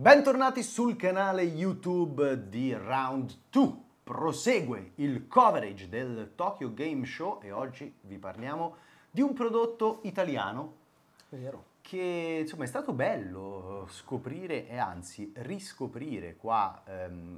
Bentornati sul canale YouTube di Round 2. Prosegue il coverage del Tokyo Game Show e oggi vi parliamo di un prodotto italiano che insomma è stato bello scoprire e anzi riscoprire qua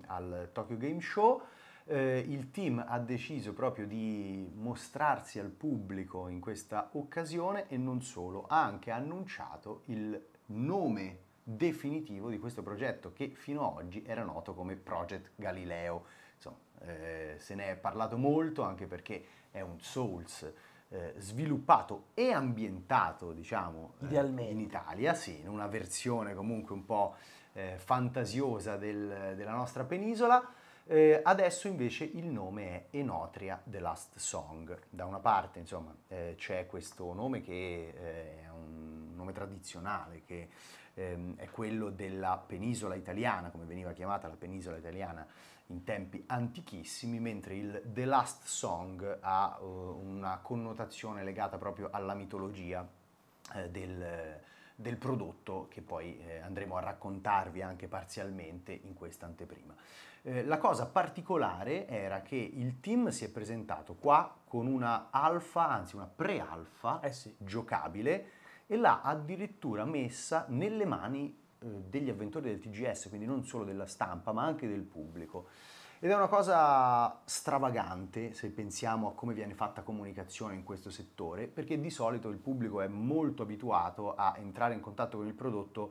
al Tokyo Game Show. Il team ha deciso proprio di mostrarsi al pubblico in questa occasione e non solo, ha anche annunciato il nome definitivo di questo progetto che fino ad oggi era noto come Project Galileo. Insomma, se ne è parlato molto anche perché è un Souls sviluppato e ambientato, diciamo, in Italia, sì, in una versione comunque un po' fantasiosa della nostra penisola. Adesso invece il nome è Enotria: The Last Song. Da una parte, insomma, c'è questo nome che è un nome tradizionale che è quello della penisola italiana, come veniva chiamata la penisola italiana in tempi antichissimi, mentre il The Last Song ha una connotazione legata proprio alla mitologia del prodotto che poi andremo a raccontarvi anche parzialmente in questa anteprima. La cosa particolare era che il team si è presentato qua con una alfa, anzi una pre-alfa giocabile, e l'ha addirittura messa nelle mani degli avventori del TGS, quindi non solo della stampa ma anche del pubblico. Ed è una cosa stravagante se pensiamo a come viene fatta comunicazione in questo settore, perché di solito il pubblico è molto abituato a entrare in contatto con il prodotto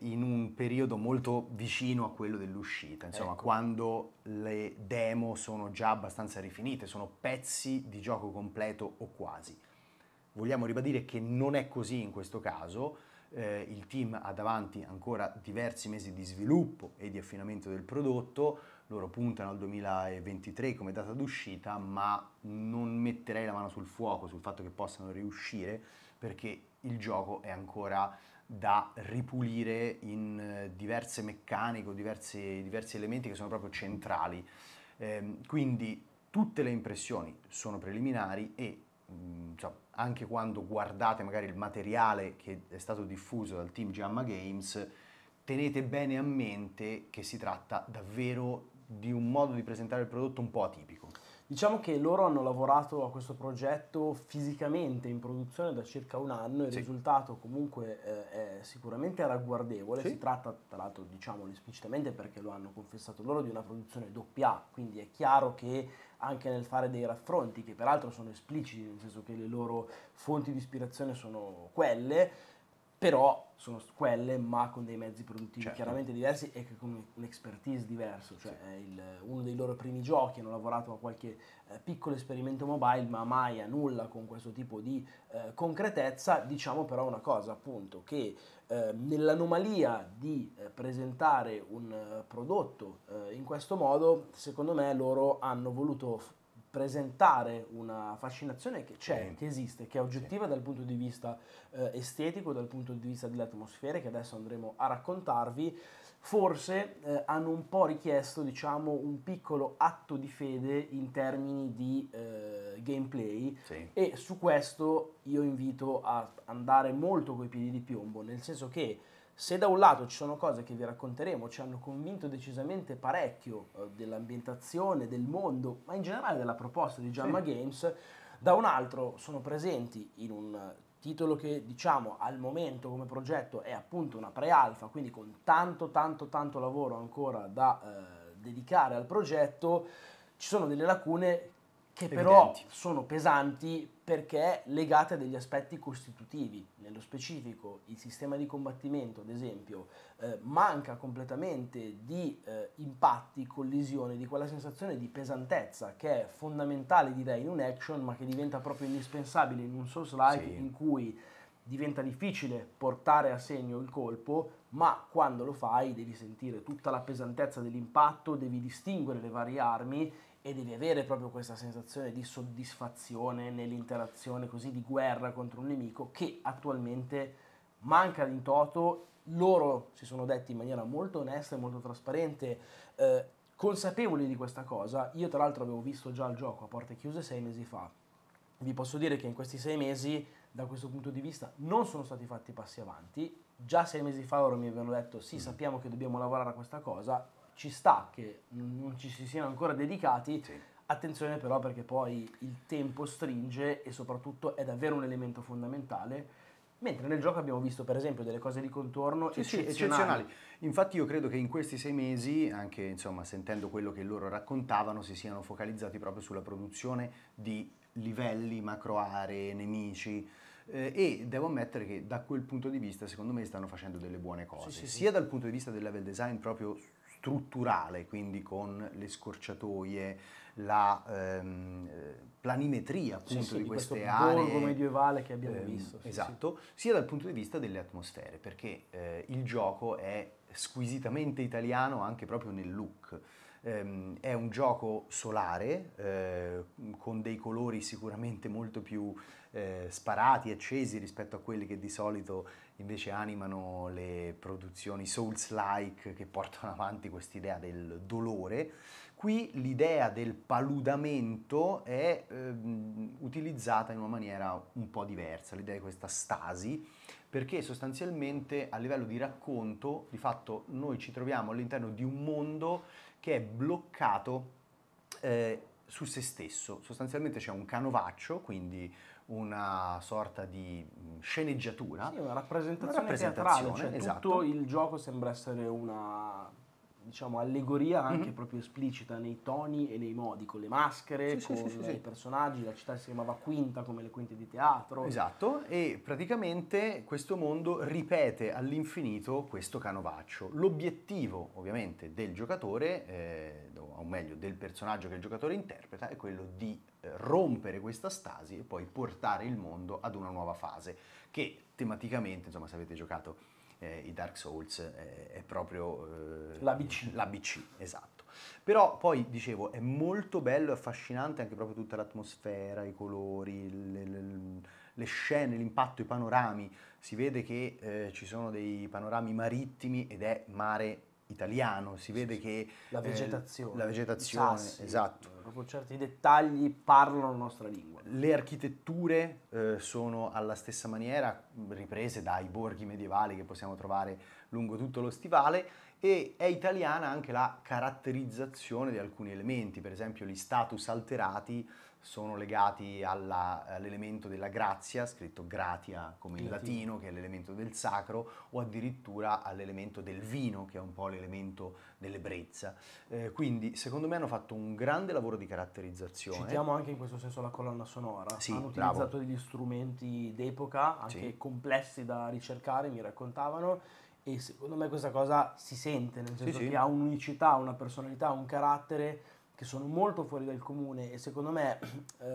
in un periodo molto vicino a quello dell'uscita, insomma, ecco, quando le demo sono già abbastanza rifinite, sono pezzi di gioco completo o quasi. Vogliamo ribadire che non è così in questo caso. Il team ha davanti ancora diversi mesi di sviluppo e di affinamento del prodotto. Loro puntano al 2023 come data d'uscita, ma non metterei la mano sul fuoco sul fatto che possano riuscire, perché il gioco è ancora da ripulire in diverse meccaniche o diversi elementi che sono proprio centrali. Quindi tutte le impressioni sono preliminari e anche quando guardate magari il materiale che è stato diffuso dal team Jyamma Games, tenete bene a mente che si tratta davvero di un modo di presentare il prodotto un po' atipico. Diciamo che loro hanno lavorato a questo progetto fisicamente in produzione da circa un anno e il risultato comunque è sicuramente ragguardevole. Si tratta, tra l'altro, diciamolo esplicitamente perché lo hanno confessato loro, di una produzione doppia, quindi è chiaro che anche nel fare dei raffronti, che peraltro sono espliciti, nel senso che le loro fonti di ispirazione sono quelle, però sono quelle ma con dei mezzi produttivi chiaramente diversi e con un'expertise diversa, cioè è uno dei loro primi giochi, hanno lavorato a qualche piccolo esperimento mobile ma mai a nulla con questo tipo di concretezza. Diciamo però una cosa, appunto, che nell'anomalia di presentare un prodotto in questo modo, secondo me loro hanno voluto presentare una fascinazione che c'è, che esiste, che è oggettiva dal punto di vista estetico, dal punto di vista delle atmosfere, che adesso andremo a raccontarvi. Forse hanno un po' richiesto, diciamo, un piccolo atto di fede in termini di gameplay, e su questo io invito a andare molto coi piedi di piombo, nel senso che se da un lato ci sono cose che vi racconteremo, ci hanno convinto decisamente parecchio dell'ambientazione, del mondo, ma in generale della proposta di Jyamma Games, da un altro sono presenti in un titolo che, diciamo, al momento come progetto è appunto una pre-alfa, quindi con tanto lavoro ancora da dedicare al progetto. Ci sono delle lacune che però sono pesanti perché legate a degli aspetti costitutivi. Nello specifico il sistema di combattimento, ad esempio, manca completamente di impatti, collisioni, di quella sensazione di pesantezza che è fondamentale, direi, in un action, ma che diventa proprio indispensabile in un Souls-like in cui diventa difficile portare a segno il colpo, ma quando lo fai devi sentire tutta la pesantezza dell'impatto, devi distinguere le varie armi e devi avere proprio questa sensazione di soddisfazione nell'interazione così di guerra contro un nemico che attualmente manca in toto. Loro si sono detti in maniera molto onesta e molto trasparente, consapevoli di questa cosa. Io tra l'altro avevo visto già il gioco a porte chiuse 6 mesi fa, vi posso dire che in questi 6 mesi da questo punto di vista non sono stati fatti passi avanti. Già 6 mesi fa loro mi avevano detto sì, sappiamo che dobbiamo lavorare a questa cosa, ci sta che non ci si siano ancora dedicati, sì. Attenzione però, perché poi il tempo stringe e soprattutto è davvero un elemento fondamentale. Mentre nel gioco abbiamo visto per esempio delle cose di contorno eccezionali. Infatti io credo che in questi 6 mesi, anche insomma sentendo quello che loro raccontavano, si siano focalizzati proprio sulla produzione di livelli, macro aree, nemici, e devo ammettere che da quel punto di vista secondo me stanno facendo delle buone cose, sia dal punto di vista del level design proprio strutturale, quindi con le scorciatoie, la planimetria appunto di queste aree, borgo medievale che abbiamo visto, esatto, sia dal punto di vista delle atmosfere, perché il gioco è squisitamente italiano anche proprio nel look. È un gioco solare, con dei colori sicuramente molto più sparati, accesi rispetto a quelli che di solito invece animano le produzioni Souls-like che portano avanti quest'idea del dolore. Qui l'idea del paludamento è utilizzata in una maniera un po' diversa, l'idea di questa stasi, perché sostanzialmente a livello di racconto di fatto noi ci troviamo all'interno di un mondo che è bloccato su se stesso. Sostanzialmente c'è un canovaccio, quindi una sorta di sceneggiatura, sì, una rappresentazione teatrale, cioè tutto il gioco sembra essere una, diciamo, allegoria anche proprio esplicita nei toni e nei modi, con le maschere, con i personaggi. La città si chiamava Quinta, come le quinte di teatro, esatto, e praticamente questo mondo ripete all'infinito questo canovaccio. L'obiettivo ovviamente del giocatore, o meglio del personaggio che il giocatore interpreta, è quello di rompere questa stasi e poi portare il mondo ad una nuova fase, che tematicamente, insomma, se avete giocato i Dark Souls, è proprio l'ABC, esatto. Però poi, dicevo, è molto bello e affascinante anche proprio tutta l'atmosfera, i colori, le scene, l'impatto, i panorami. Si vede che ci sono dei panorami marittimi ed è mare italiano, si vede che la vegetazione, sassi, esatto, proprio certi dettagli parlano la nostra lingua. Le architetture sono alla stessa maniera riprese dai borghi medievali che possiamo trovare lungo tutto lo stivale, e è italiana anche la caratterizzazione di alcuni elementi. Per esempio gli status alterati sono legati all'elemento della grazia, scritto gratia come in latino, che è l'elemento del sacro, o addirittura all'elemento del vino, che è un po' l'elemento dell'ebbrezza. Quindi secondo me hanno fatto un grande lavoro di caratterizzazione. Citiamo anche in questo senso la colonna sonora, hanno utilizzato degli strumenti d'epoca, anche complessi da ricercare, mi raccontavano, e secondo me questa cosa si sente, nel senso che ha un'unicità, una personalità, un carattere che sono molto fuori dal comune, e secondo me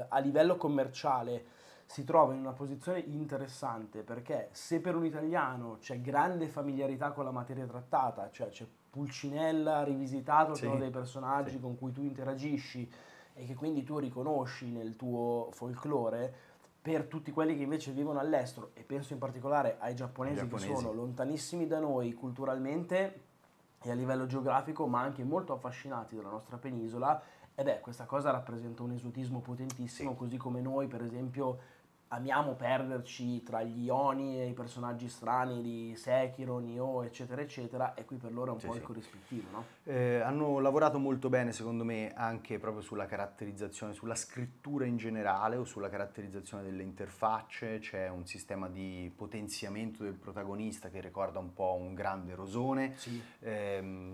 a livello commerciale si trova in una posizione interessante, perché se per un italiano c'è grande familiarità con la materia trattata, cioè c'è Pulcinella rivisitato, sono dei personaggi con cui tu interagisci e che quindi tu riconosci nel tuo folklore, per tutti quelli che invece vivono all'estero, e penso in particolare ai giapponesi che sono lontanissimi da noi culturalmente e a livello geografico, ma anche molto affascinati dalla nostra penisola, e beh, questa cosa rappresenta un esotismo potentissimo, così come noi per esempio amiamo perderci tra gli Oni e i personaggi strani di Sekiro, Nioh, eccetera eccetera, e qui per loro è un po' il corrispettivo, no? Hanno lavorato molto bene secondo me anche proprio sulla caratterizzazione, sulla scrittura in generale, o sulla caratterizzazione delle interfacce. C'è un sistema di potenziamento del protagonista che ricorda un po' un grande rosone,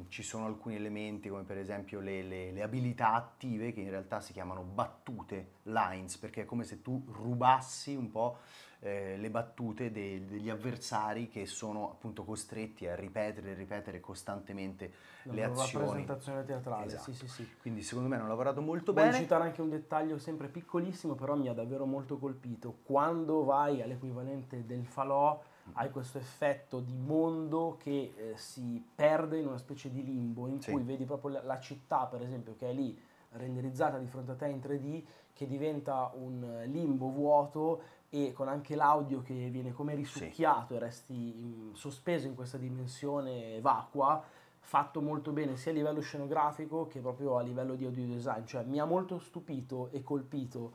ci sono alcuni elementi come per esempio le abilità attive, che in realtà si chiamano battute, lines, perché è come se tu rubassi un po' le battute degli avversari, che sono appunto costretti a ripetere costantemente le azioni. La rappresentazione teatrale, esatto. Quindi secondo me hanno lavorato molto bene. Voglio citare anche un dettaglio sempre piccolissimo, però mi ha davvero molto colpito. Quando vai all'equivalente del falò, hai questo effetto di mondo che si perde in una specie di limbo, in cui vedi proprio la città, per esempio, che è lì renderizzata di fronte a te in 3D, che diventa un limbo vuoto, e con anche l'audio che viene come risucchiato e resti sospeso in questa dimensione vacua, fatto molto bene sia a livello scenografico che proprio a livello di audio design. Cioè mi ha molto stupito e colpito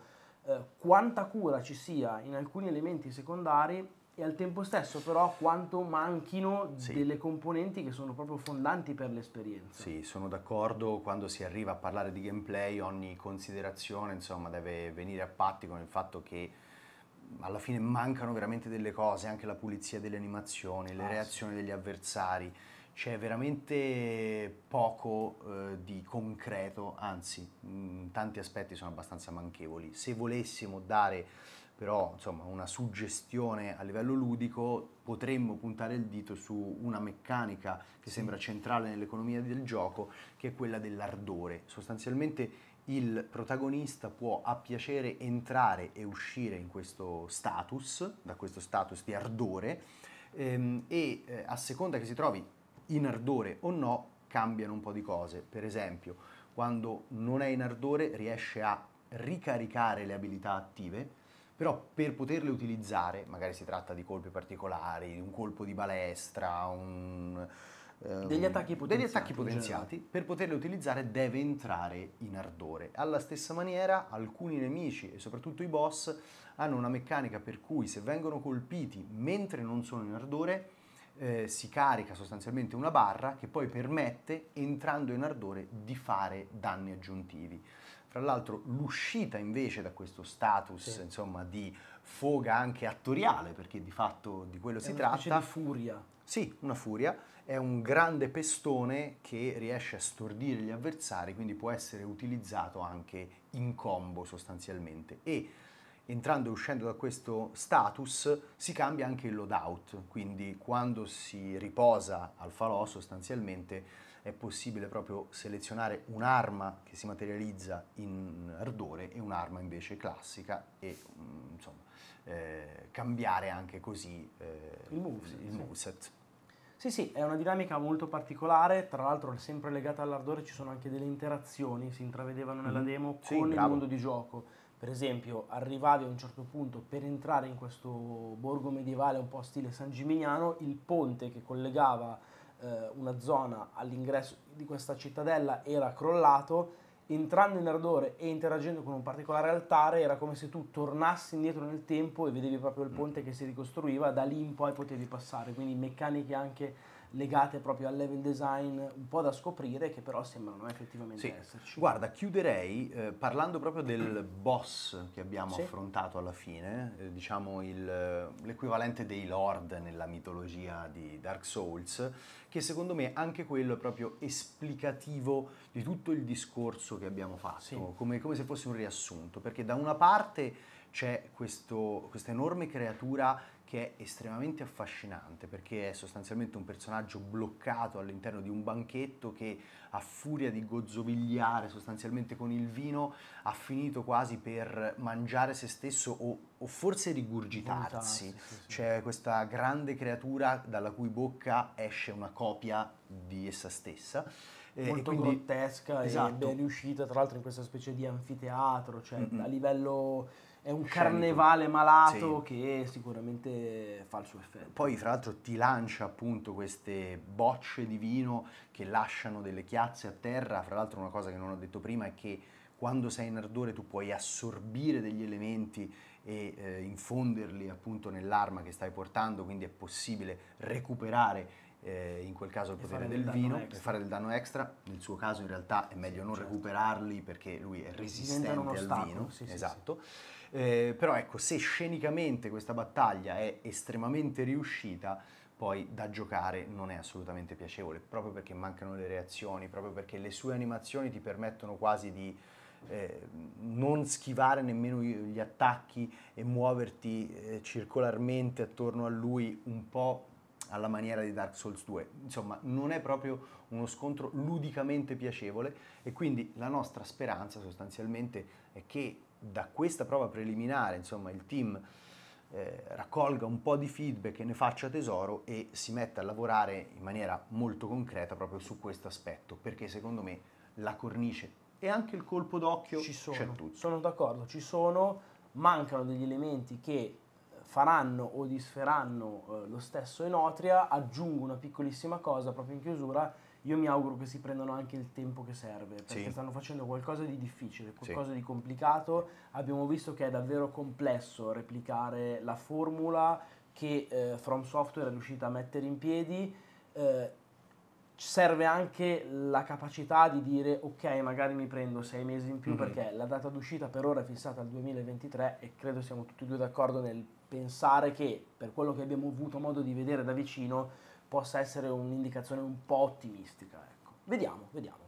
quanta cura ci sia in alcuni elementi secondari e al tempo stesso però quanto manchino delle componenti che sono proprio fondanti per l'esperienza. Sì, sono d'accordo, quando si arriva a parlare di gameplay ogni considerazione insomma deve venire a patti con il fatto che alla fine mancano veramente delle cose, anche la pulizia delle animazioni, le reazioni degli avversari, c'è veramente poco di concreto, anzi tanti aspetti sono abbastanza manchevoli. Se volessimo dare però insomma una suggestione a livello ludico potremmo puntare il dito su una meccanica che sembra centrale nell'economia del gioco, che è quella dell'ardore. Sostanzialmente il protagonista può a piacere entrare e uscire in questo status, da questo status di ardore, e a seconda che si trovi in ardore o no cambiano un po' di cose. Per esempio, quando non è in ardore riesce a ricaricare le abilità attive, però per poterle utilizzare, magari si tratta di colpi particolari, un colpo di balestra, degli attacchi potenziati, per poterle utilizzare deve entrare in ardore. Alla stessa maniera alcuni nemici e soprattutto i boss hanno una meccanica per cui se vengono colpiti mentre non sono in ardore si carica sostanzialmente una barra che poi permette, entrando in ardore, di fare danni aggiuntivi. Tra l'altro l'uscita invece da questo status insomma di foga anche attoriale, perché di fatto di quello si tratta, è una specie di furia. Sì, una furia, è un grande pestone che riesce a stordire gli avversari, quindi può essere utilizzato anche in combo sostanzialmente. E entrando e uscendo da questo status si cambia anche il loadout, quindi quando si riposa al falò sostanzialmente è possibile proprio selezionare un'arma che si materializza in ardore e un'arma invece classica e insomma cambiare anche così il moveset. Sì, sì, è una dinamica molto particolare, tra l'altro sempre legata all'ardore ci sono anche delle interazioni, si intravedevano nella demo con il mondo di gioco. Per esempio arrivavi a un certo punto, per entrare in questo borgo medievale un po' stile San Gimignano, il ponte che collegava una zona all'ingresso di questa cittadella era crollato. Entrando in ardore e interagendo con un particolare altare era come se tu tornassi indietro nel tempo e vedevi proprio il ponte che si ricostruiva, da lì in poi potevi passare, quindi meccaniche anche legate proprio al level design un po' da scoprire, che però sembrano effettivamente esserci. Guarda, chiuderei parlando proprio del boss che abbiamo affrontato alla fine, diciamo l'equivalente dei Lord nella mitologia di Dark Souls, che secondo me anche quello è proprio esplicativo di tutto il discorso che abbiamo fatto, come se fosse un riassunto, perché da una parte c'è questa enorme creatura che è estremamente affascinante, perché è sostanzialmente un personaggio bloccato all'interno di un banchetto che, a furia di gozzovigliare sostanzialmente con il vino, ha finito quasi per mangiare se stesso o forse rigurgitarsi. C'è questa grande creatura dalla cui bocca esce una copia di essa stessa. Molto e quindi, grottesca e ben riuscita, tra l'altro in questa specie di anfiteatro, cioè a livello... È un carnevale malato che sicuramente fa il suo effetto. Poi fra l'altro ti lancia appunto queste bocce di vino che lasciano delle chiazze a terra. Fra l'altro una cosa che non ho detto prima è che quando sei in ardore tu puoi assorbire degli elementi e infonderli appunto nell'arma che stai portando, quindi è possibile recuperare in quel caso il potere del vino e fare del danno extra. Nel suo caso in realtà è meglio non recuperarli perché lui è resistente al vino. Però ecco, se scenicamente questa battaglia è estremamente riuscita, poi da giocare non è assolutamente piacevole, proprio perché mancano le reazioni, proprio perché le sue animazioni ti permettono quasi di non schivare nemmeno gli attacchi e muoverti circolarmente attorno a lui, un po' alla maniera di Dark Souls 2. Insomma, non è proprio uno scontro ludicamente piacevole e quindi la nostra speranza sostanzialmente è che da questa prova preliminare, insomma, il team raccolga un po' di feedback e ne faccia tesoro e si metta a lavorare in maniera molto concreta proprio su questo aspetto, perché secondo me la cornice e anche il colpo d'occhio ci sono. Sono d'accordo, ci sono, mancano degli elementi che faranno o disferanno lo stesso Enotria. Aggiungo una piccolissima cosa proprio in chiusura, Io mi auguro che si prendano anche il tempo che serve, perché stanno facendo qualcosa di difficile, qualcosa di complicato. Abbiamo visto che è davvero complesso replicare la formula che From Software è riuscita a mettere in piedi. Serve anche la capacità di dire ok, magari mi prendo 6 mesi in più, perché la data d'uscita per ora è fissata al 2023 e credo siamo tutti e due d'accordo nel pensare che, per quello che abbiamo avuto modo di vedere da vicino, possa essere un'indicazione un po' ottimistica. Ecco. Vediamo, vediamo.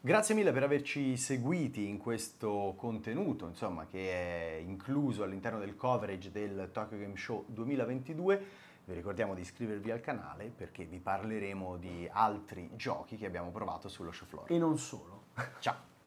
Grazie mille per averci seguiti in questo contenuto, insomma, che è incluso all'interno del coverage del Tokyo Game Show 2022. Vi ricordiamo di iscrivervi al canale, perché vi parleremo di altri giochi che abbiamo provato sullo show floor. E non solo. Ciao!